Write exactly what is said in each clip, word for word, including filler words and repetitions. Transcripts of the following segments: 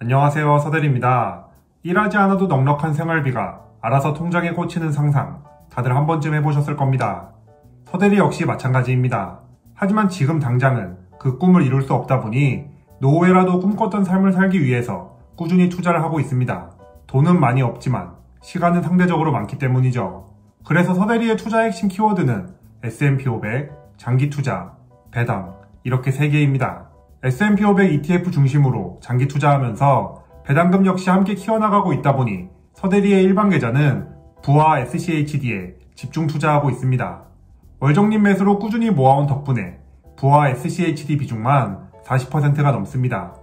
안녕하세요, 서대리입니다. 일하지 않아도 넉넉한 생활비가 알아서 통장에 꽂히는 상상, 다들 한 번쯤 해보셨을 겁니다. 서대리 역시 마찬가지입니다. 하지만 지금 당장은 그 꿈을 이룰 수 없다 보니 노후에라도 꿈꿨던 삶을 살기 위해서 꾸준히 투자를 하고 있습니다. 돈은 많이 없지만 시간은 상대적으로 많기 때문이죠. 그래서 서대리의 투자 핵심 키워드는 에스 앤 피 오백, 장기투자, 배당 이렇게 세 개입니다. 에스 앤 피 오백 이 티 에프 중심으로 장기 투자하면서 배당금 역시 함께 키워나가고 있다 보니 서대리의 일반 계좌는 부와 에스 씨 에이치 디에 집중 투자하고 있습니다. 월정리 매수로 꾸준히 모아온 덕분에 부와 에스 씨 에이치 디 비중만 사십 퍼센트가 넘습니다.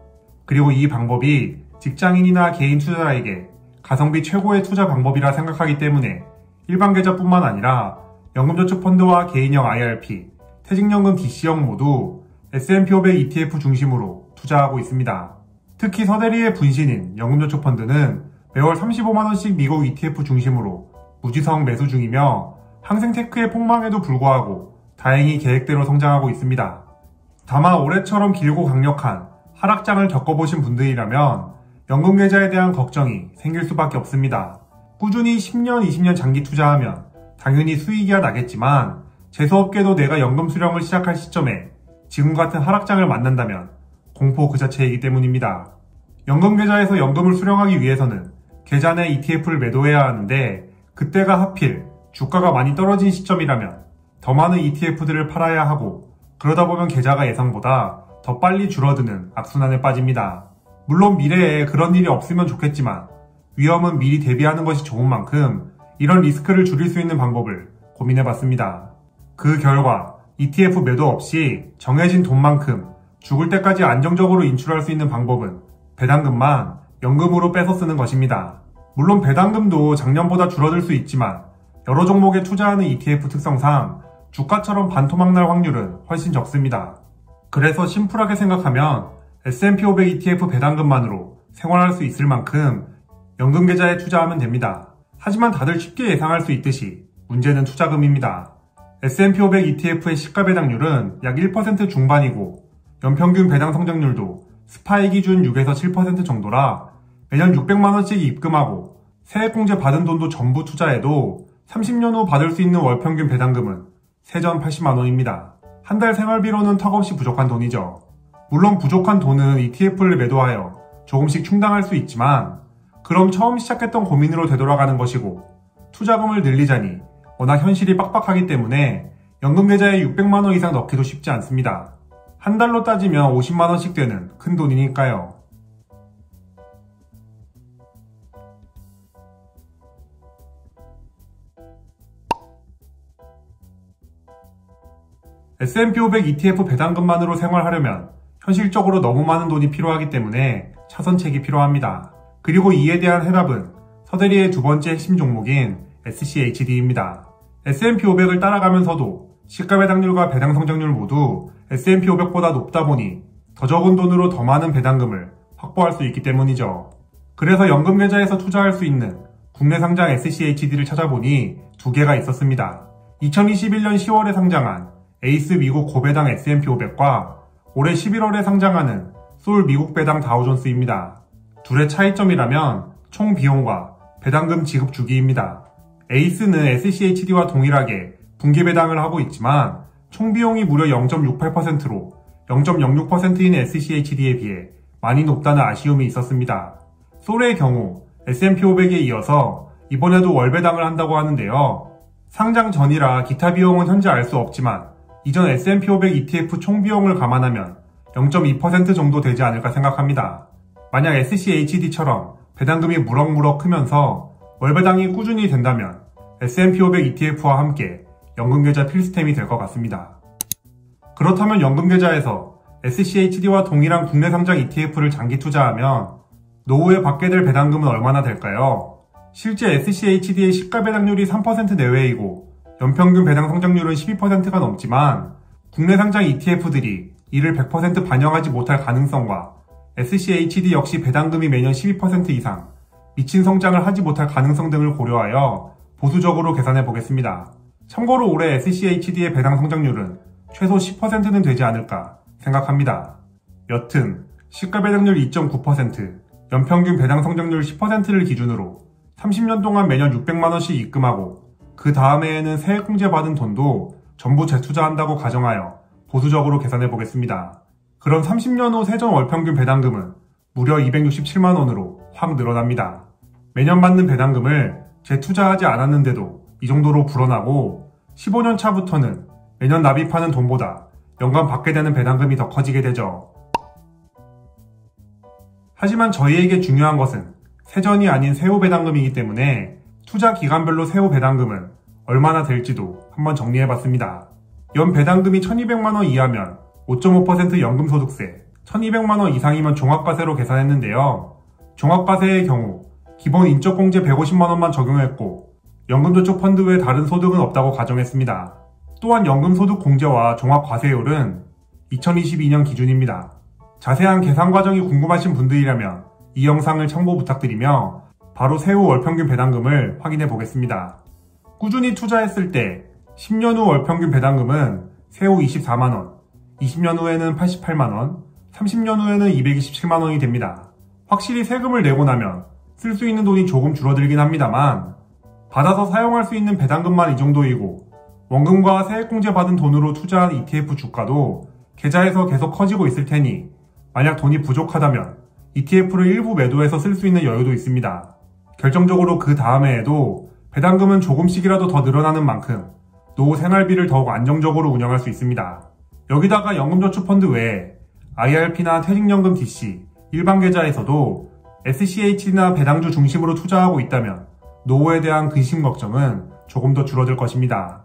그리고 이 방법이 직장인이나 개인 투자자에게 가성비 최고의 투자 방법이라 생각하기 때문에 일반 계좌뿐만 아니라 연금저축펀드와 개인형 아이 알 피, 퇴직연금 디 씨 형 모두 에스 앤 피 오백 이 티 에프 중심으로 투자하고 있습니다. 특히 서대리의 분신인 연금저축펀드는 매월 삼십오만 원씩 미국 이 티 에프 중심으로 무지성 매수 중이며 항생테크의 폭망에도 불구하고 다행히 계획대로 성장하고 있습니다. 다만 올해처럼 길고 강력한 하락장을 겪어보신 분들이라면 연금계좌에 대한 걱정이 생길 수밖에 없습니다. 꾸준히 십 년, 이십 년 장기 투자하면 당연히 수익이야 나겠지만 재수없게도 내가 연금 수령을 시작할 시점에 지금 같은 하락장을 만난다면 공포 그 자체이기 때문입니다. 연금계좌에서 연금을 수령하기 위해서는 계좌 내 이 티 에프를 매도해야 하는데 그때가 하필 주가가 많이 떨어진 시점이라면 더 많은 이 티 에프들을 팔아야 하고 그러다 보면 계좌가 예상보다 더 빨리 줄어드는 악순환에 빠집니다. 물론 미래에 그런 일이 없으면 좋겠지만 위험은 미리 대비하는 것이 좋은 만큼 이런 리스크를 줄일 수 있는 방법을 고민해봤습니다. 그 결과 이 티 에프 매도 없이 정해진 돈만큼 죽을 때까지 안정적으로 인출할 수 있는 방법은 배당금만 연금으로 빼서 쓰는 것입니다. 물론 배당금도 작년보다 줄어들 수 있지만 여러 종목에 투자하는 이 티 에프 특성상 주가처럼 반토막 날 확률은 훨씬 적습니다. 그래서 심플하게 생각하면 에스 앤 피 오백 이 티 에프 배당금만으로 생활할 수 있을 만큼 연금계좌에 투자하면 됩니다. 하지만 다들 쉽게 예상할 수 있듯이 문제는 투자금입니다. 에스 앤 피 오백 이 티 에프의 시가 배당률은 약 일 퍼센트 중반이고 연평균 배당 성장률도 스파이 기준 육에서 칠 퍼센트 정도라 매년 육백만 원씩 입금하고 세액공제 받은 돈도 전부 투자해도 삼십 년 후 받을 수 있는 월평균 배당금은 세전 팔십만 원입니다. 한 달 생활비로는 턱없이 부족한 돈이죠. 물론 부족한 돈은 이 티 에프를 매도하여 조금씩 충당할 수 있지만 그럼 처음 시작했던 고민으로 되돌아가는 것이고 투자금을 늘리자니 워낙 현실이 빡빡하기 때문에 연금계좌에 육백만 원 이상 넣기도 쉽지 않습니다. 한 달로 따지면 오십만 원씩 되는 큰 돈이니까요. 에스 앤 피 오백 이 티 에프 배당금만으로 생활하려면 현실적으로 너무 많은 돈이 필요하기 때문에 차선책이 필요합니다. 그리고 이에 대한 해답은 서대리의 두 번째 핵심 종목인 에스 씨 에이치 디입니다. 에스 앤 피 오백을 따라가면서도 시가배당률과 배당성장률 모두 에스 앤 피 오백보다 높다 보니 더 적은 돈으로 더 많은 배당금을 확보할 수 있기 때문이죠. 그래서 연금계좌에서 투자할 수 있는 국내 상장 에스 씨 에이치 디를 찾아보니 두 개가 있었습니다. 이천이십일 년 시월에 상장한 에이스 미국 고배당 에스 앤 피 오백과 올해 십일월에 상장하는 솔 미국 배당 다우존스입니다. 둘의 차이점이라면 총 비용과 배당금 지급 주기입니다. 에이스는 에스 씨 에이치 디와 동일하게 분기배당을 하고 있지만 총비용이 무려 영 점 육팔 퍼센트로 영 점 영육 퍼센트인 에스 씨 에이치 디에 비해 많이 높다는 아쉬움이 있었습니다. 솔의 경우 에스 앤 피 오백에 이어서 이번에도 월배당을 한다고 하는데요. 상장 전이라 기타 비용은 현재 알 수 없지만 이전 에스 앤 피 오백 이 티 에프 총비용을 감안하면 영 점 이 퍼센트 정도 되지 않을까 생각합니다. 만약 에스 씨 에이치 디처럼 배당금이 무럭무럭 크면서 월배당이 꾸준히 된다면 에스 앤 피 오백 이 티 에프와 함께 연금계좌 필수템이 될 것 같습니다. 그렇다면 연금계좌에서 에스 씨 에이치 디와 동일한 국내 상장 이 티 에프를 장기 투자하면 노후에 받게 될 배당금은 얼마나 될까요? 실제 에스 씨 에이치 디의 시가 배당률이 삼 퍼센트 내외이고 연평균 배당 성장률은 십이 퍼센트가 넘지만 국내 상장 이 티 에프들이 이를 백 퍼센트 반영하지 못할 가능성과 에스 씨 에이치 디 역시 배당금이 매년 십이 퍼센트 이상 미친 성장을 하지 못할 가능성 등을 고려하여 보수적으로 계산해 보겠습니다. 참고로 올해 에스 씨 에이치 디의 배당 성장률은 최소 십 퍼센트는 되지 않을까 생각합니다. 여튼 시가배당률 이 점 구 퍼센트, 연평균 배당 성장률 십 퍼센트를 기준으로 삼십 년 동안 매년 육백만 원씩 입금하고 그 다음해에는 세액공제 받은 돈도 전부 재투자한다고 가정하여 보수적으로 계산해 보겠습니다. 그럼 삼십 년 후 세전 월평균 배당금은 무려 이백육십칠만 원으로 확 늘어납니다. 매년 받는 배당금을 재투자하지 않았는데도 이 정도로 불어나고 십오 년 차부터는 매년 납입하는 돈보다 연간 받게 되는 배당금이 더 커지게 되죠. 하지만 저희에게 중요한 것은 세전이 아닌 세후 배당금이기 때문에 투자 기간별로 세후 배당금은 얼마나 될지도 한번 정리해봤습니다. 연 배당금이 천이백만 원 이하면 오 점 오 퍼센트 연금소득세, 천이백만 원 이상이면 종합과세로 계산했는데요. 종합과세의 경우 기본 인적공제 백오십만 원만 적용했고 연금저축펀드 외 다른 소득은 없다고 가정했습니다. 또한 연금소득공제와 종합과세율은 이천이십이 년 기준입니다. 자세한 계산 과정이 궁금하신 분들이라면 이 영상을 참고 부탁드리며 바로 세후 월평균 배당금을 확인해 보겠습니다. 꾸준히 투자했을 때 십 년 후 월평균 배당금은 세후 이십사만 원, 이십 년 후에는 팔십팔만 원, 삼십 년 후에는 이백이십칠만 원이 됩니다. 확실히 세금을 내고 나면 쓸 수 있는 돈이 조금 줄어들긴 합니다만 받아서 사용할 수 있는 배당금만 이 정도이고 원금과 세액공제 받은 돈으로 투자한 이티에프 주가도 계좌에서 계속 커지고 있을 테니 만약 돈이 부족하다면 이티에프를 일부 매도해서 쓸 수 있는 여유도 있습니다. 결정적으로 그 다음해에도 배당금은 조금씩이라도 더 늘어나는 만큼 노후 생활비를 더욱 안정적으로 운영할 수 있습니다. 여기다가 연금저축펀드 외에 아이알피나 퇴직연금디씨, 일반계좌에서도 에스씨에이치디나 배당주 중심으로 투자하고 있다면 노후에 대한 근심 걱정은 조금 더 줄어들 것입니다.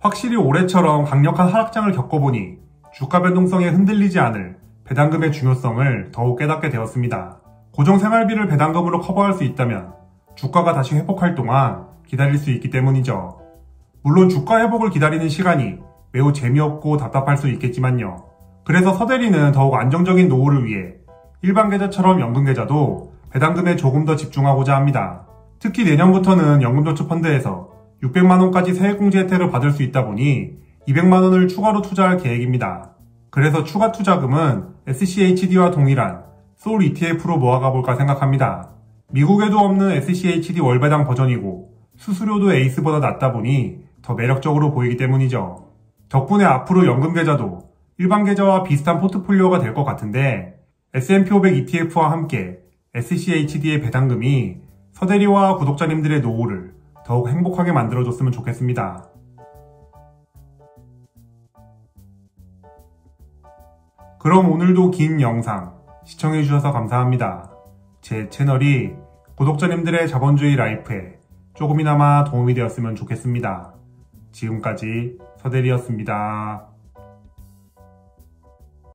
확실히 올해처럼 강력한 하락장을 겪어보니 주가 변동성에 흔들리지 않을 배당금의 중요성을 더욱 깨닫게 되었습니다. 고정 생활비를 배당금으로 커버할 수 있다면 주가가 다시 회복할 동안 기다릴 수 있기 때문이죠. 물론 주가 회복을 기다리는 시간이 매우 재미없고 답답할 수 있겠지만요. 그래서 서대리는 더욱 안정적인 노후를 위해 일반 계좌처럼 연금계좌도 배당금에 조금 더 집중하고자 합니다. 특히 내년부터는 연금저축펀드에서 육백만 원까지 세액공제 혜택을 받을 수 있다 보니 이백만 원을 추가로 투자할 계획입니다. 그래서 추가 투자금은 에스씨에이치디와 동일한 솔 이티에프로 모아가볼까 생각합니다. 미국에도 없는 에스씨에이치디 월배당 버전이고 수수료도 에이스보다 낮다 보니 더 매력적으로 보이기 때문이죠. 덕분에 앞으로 연금계좌도 일반계좌와 비슷한 포트폴리오가 될 것 같은데 에스 앤 피 오백 이티에프와 함께 에스씨에이치디의 배당금이 서대리와 구독자님들의 노후를 더욱 행복하게 만들어줬으면 좋겠습니다. 그럼 오늘도 긴 영상 시청해주셔서 감사합니다. 제 채널이 구독자님들의 자본주의 라이프에 조금이나마 도움이 되었으면 좋겠습니다. 지금까지 서대리였습니다.